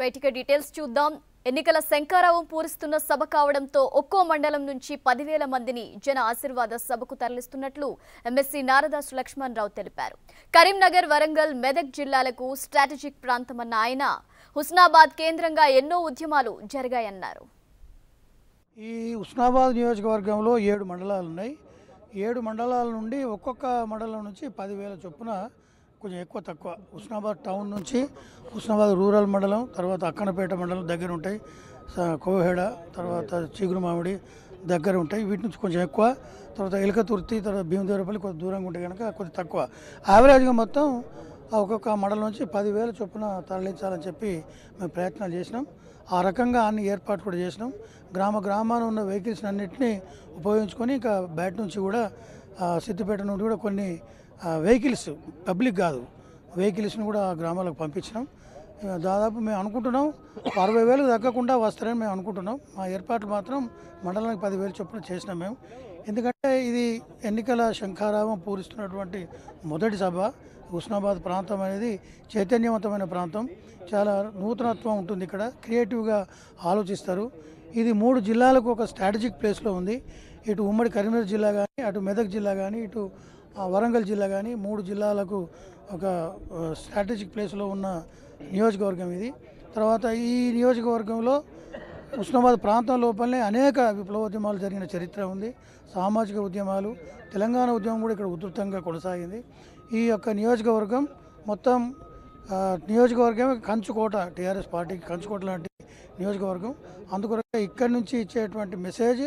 వేటిక details చూద్దాం. ఎన్నికల శంకారావం పూరిస్తున్న సభ కావడంతో ఒక్కో మండలం నుంచి 10,000 మందిని జన ఆశీర్వాద సభకు తరలిస్తున్నట్లు ఎమ్మెస్సీ నారదాసు లక్ష్మణరావు తెలిపారు. కరీంనగర్, వరంగల్, మెదక్ జిల్లాలకు స్ట్రాటజిక్ ప్రాంతమన్న ఆయన హుస్నాబాద్ కేంద్రంగా ఎన్నో ఉద్యమాలు జరిగాయన్నారు. ఈ హుస్నాబాద్ నియోజకవర్గంలో 7 మండలాలు ఉన్నాయి. 7 మండలాల నుండి ఒక్కొక్క మండలం నుంచి 10,000 చొప్పున, కొంచెం ఎక్కువ తక్కువ, హుస్నాబాద్ టౌన్ నుంచి హుస్నాబాద్ రూరల్ మండలం, తర్వాత అక్కనపేట మండలం దగ్గర ఉంటాయి, కోహెడ, తర్వాత చిగురుమామిడి దగ్గర ఉంటాయి, వీటి నుంచి కొంచెం ఎక్కువ, తర్వాత ఎలకతుర్తి, తర్వాత భీమదేవరపల్లి కొంచెం దూరంగా ఉంటాయి కనుక కొంచెం తక్కువ. యావరేజ్గా మొత్తం ఒక్కొక్క మండలం నుంచి 10,000 చొప్పున తరలించాలని చెప్పి మేము ప్రయత్నాలు చేసినాం. ఆ రకంగా అన్ని ఏర్పాటు కూడా చేసినాం. గ్రామాన ఉన్న వెహికల్స్ అన్నింటినీ ఉపయోగించుకొని, ఇంకా బయట నుంచి కూడా సిద్దిపేట నుండి కూడా కొన్ని వెహికల్స్, పబ్లిక్ కాదు వెహికల్స్ని కూడా గ్రామాలకు పంపించినాం. దాదాపు మేము అనుకుంటున్నాం 60,000 తగ్గకుండా వస్తారని మేము అనుకుంటున్నాం. మా ఏర్పాట్లు మాత్రం మండలానికి 10,000 చొప్పున చేసినాం మేము. ఎందుకంటే ఇది ఎన్నికల శంఖారావం పూరిస్తున్నటువంటి మొదటి సభ. హుస్నాబాద్ ప్రాంతం అనేది చైతన్యవంతమైన ప్రాంతం, చాలా నూతనత్వం ఉంటుంది, ఇక్కడ క్రియేటివ్గా ఆలోచిస్తారు. ఇది 3 జిల్లాలకు ఒక స్ట్రాటజిక్ ప్లేస్లో ఉంది. ఇటు ఉమ్మడి కరీంనగర్ జిల్లా కానీ, అటు మెదక్ జిల్లా కానీ, ఇటు వరంగల్ జిల్లా కానీ, 3 జిల్లాలకు ఒక స్ట్రాటజిక్ ప్లేస్లో ఉన్న నియోజకవర్గం ఇది. తర్వాత ఈ నియోజకవర్గంలో హుస్నాబాద్ ప్రాంతం లోపలనే అనేక విప్లవోద్యమాలు జరిగిన చరిత్ర ఉంది. సామాజిక ఉద్యమాలు, తెలంగాణ ఉద్యమం కూడా ఇక్కడ ఉధృతంగా కొనసాగింది. ఈ యొక్క నియోజకవర్గం మొత్తం కంచుకోట, టీఆర్ఎస్ పార్టీకి కంచుకోట లాంటి నియోజకవర్గం. అందుకొరకు ఇక్కడి నుంచి ఇచ్చేటువంటి మెసేజ్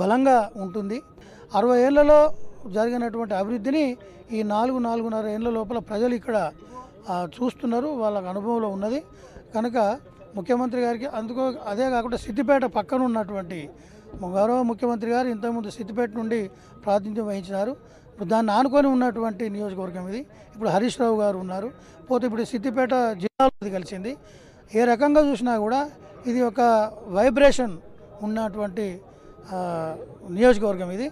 బలంగా ఉంటుంది. 60 ఏళ్లలో జరిగినటువంటి అభివృద్ధిని ఈ 4-4.5 ఏళ్ల లోపల ప్రజలు ఇక్కడ చూస్తున్నారు, వాళ్ళకు అనుభవంలో ఉన్నది కనుక ముఖ్యమంత్రి గారికి. అదే కాకుండా సిద్దిపేట పక్కన ఉన్నటువంటి గౌరవ ముఖ్యమంత్రి గారు ఇంతకుముందు సిద్దిపేట నుండి ప్రాతినిధ్యం వహించినారు. ఇప్పుడు దాన్ని ఆనుకొని ఉన్నటువంటి నియోజకవర్గం ఇది. ఇప్పుడు హరీష్ రావు గారు ఉన్నారు. పోతే ఇప్పుడు సిద్దిపేట జిల్లాలో కలిసింది. ఏ రకంగా చూసినా కూడా ఇది ఒక వైబ్రేషన్ ఉన్నటువంటి నియోజకవర్గం ఇది.